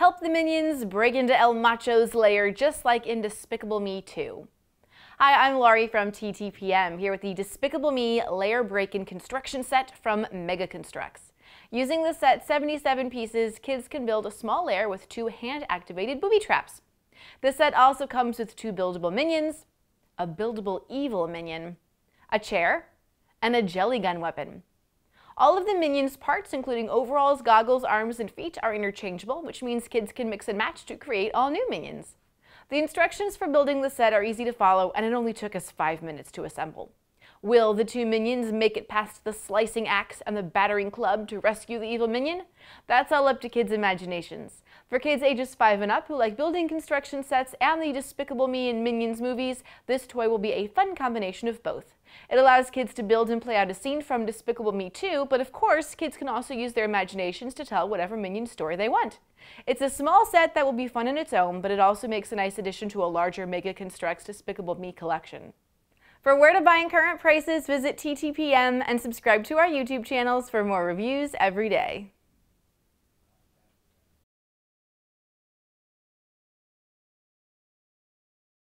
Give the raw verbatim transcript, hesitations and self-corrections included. help the minions break into El Macho's lair just like in Despicable Me two. Hi, I'm Laurie from T T P M, here with the Despicable Me lair break-in construction set from Mega Construx. Using the set's seventy-seven pieces, kids can build a small lair with two hand-activated booby traps. The set also comes with two buildable minions, a buildable evil minion, a chair, and a jelly gun weapon. All of the minions' parts, including overalls, goggles, arms, and feet, are interchangeable, which means kids can mix and match to create all new minions. The instructions for building the set are easy to follow, and it only took us five minutes to assemble. Will the two minions make it past the slicing axe and the battering club to rescue the evil minion? That's all up to kids' imaginations. For kids ages five and up who like building construction sets and the Despicable Me and Minions movies, this toy will be a fun combination of both. It allows kids to build and play out a scene from Despicable Me two, but of course, kids can also use their imaginations to tell whatever minion story they want. It's a small set that will be fun in its own, but it also makes a nice addition to a larger Mega Construx Despicable Me collection. For where to buy and current prices, visit T T P M and subscribe to our YouTube channels for more reviews every day.